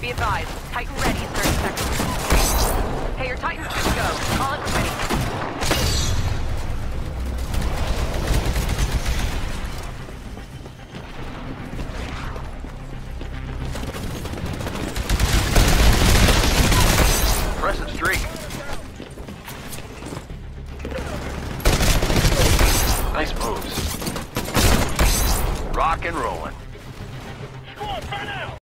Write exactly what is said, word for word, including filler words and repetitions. Be advised, Titan ready in thirty seconds. Hey, your Titan's good to go. Call it ready. Impressive streak. Nice moves. Rock and rolling.